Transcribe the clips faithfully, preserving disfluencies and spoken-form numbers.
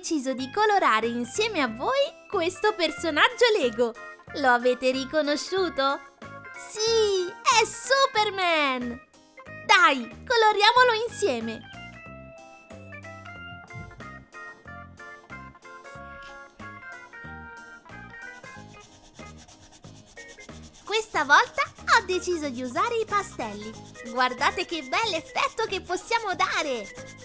deciso di colorare insieme a voi questo personaggio Lego. Lo avete riconosciuto? Sì, è Superman! Dai, coloriamolo insieme! Questa volta ho deciso di usare i pastelli. Guardate che bel effetto che possiamo dare!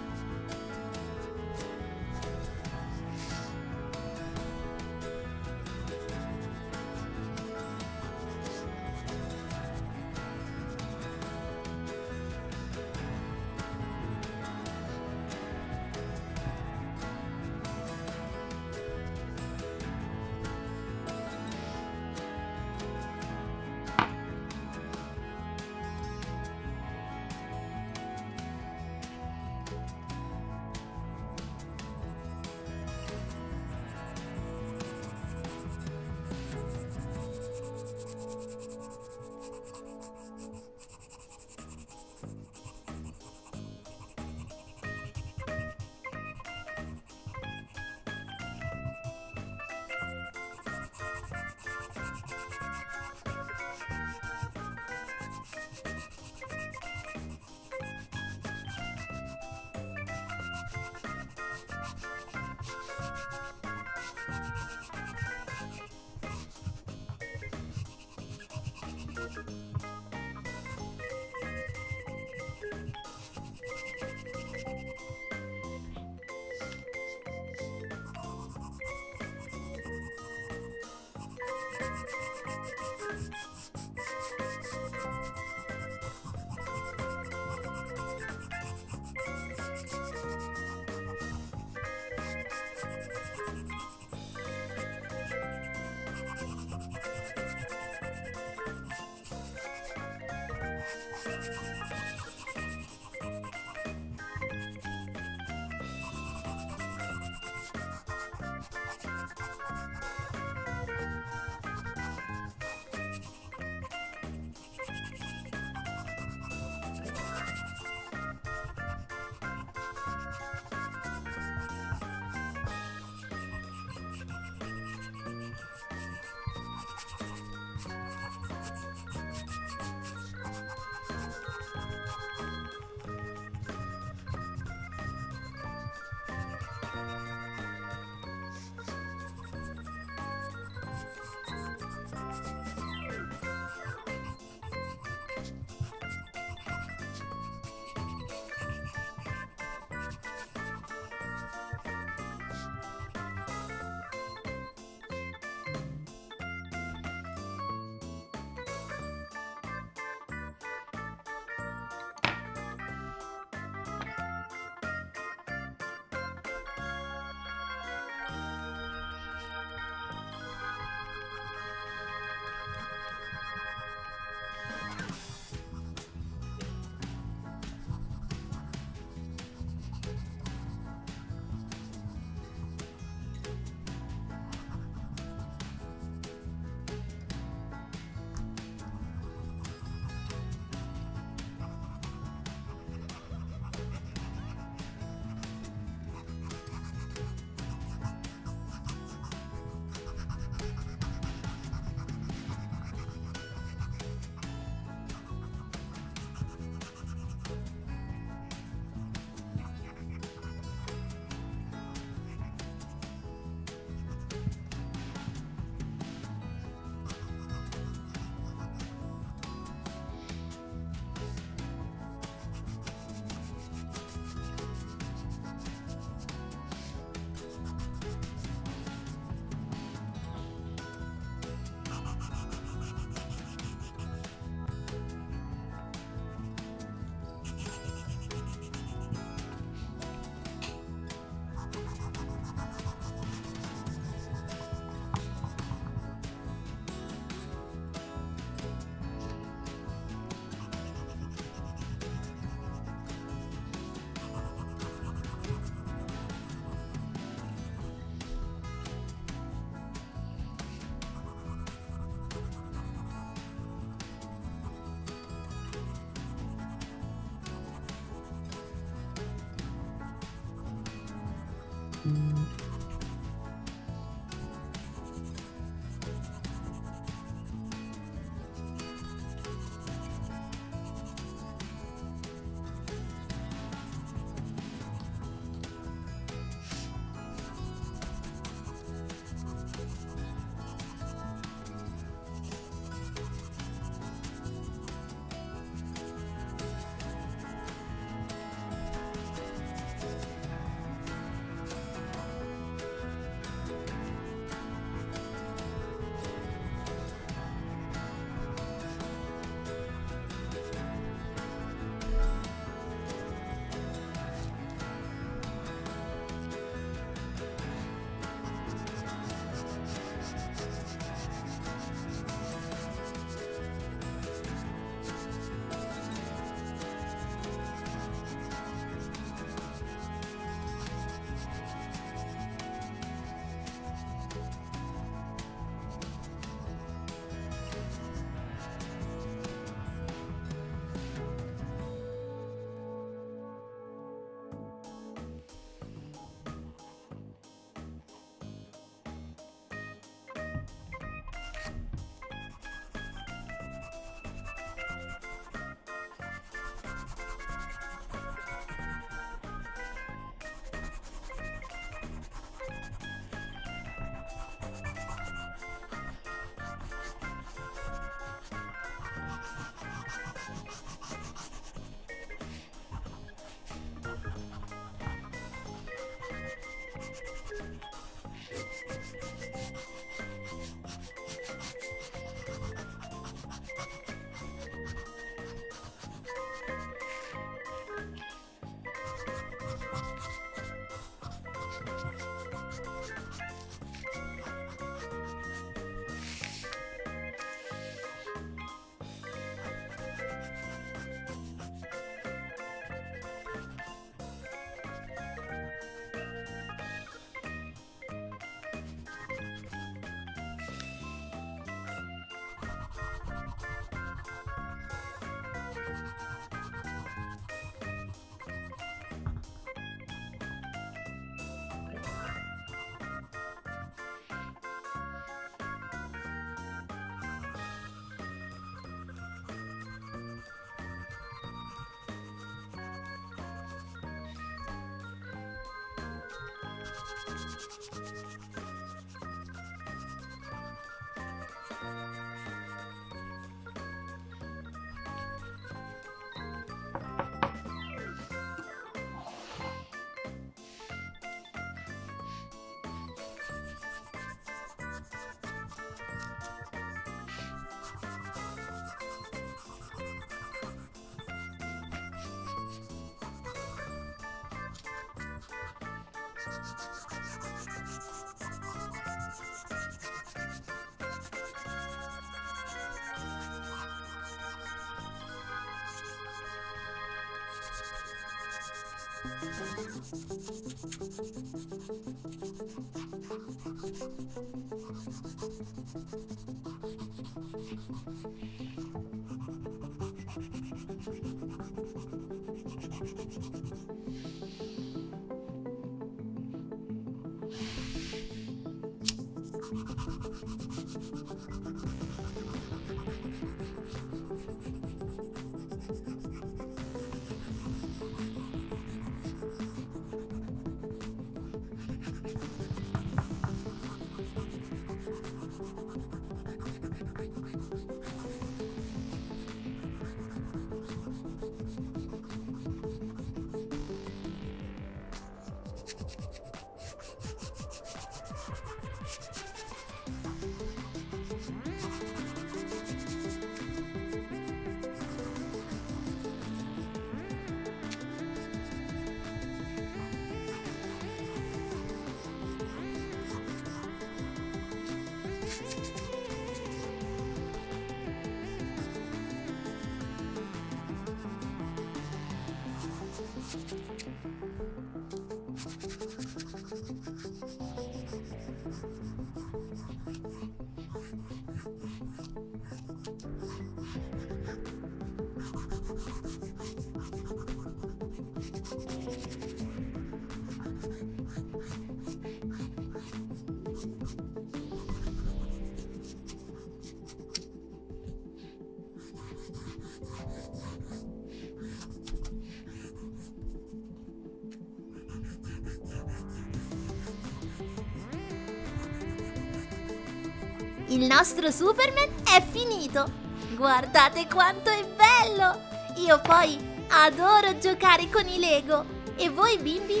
Il nostro Superman è finito! Guardate quanto è bello! Io poi adoro giocare con i Lego! E voi bimbi?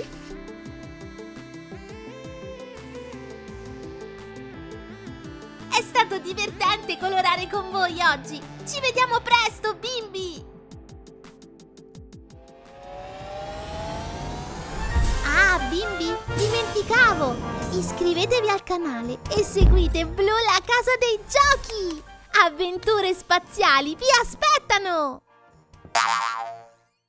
È stato divertente colorare con voi oggi! Ci vediamo presto, bimbi! Ah, bimbi, dimenticavo! Iscrivetevi al canale e seguite Blu la Casa dei Giochi! Avventure spaziali vi aspettano!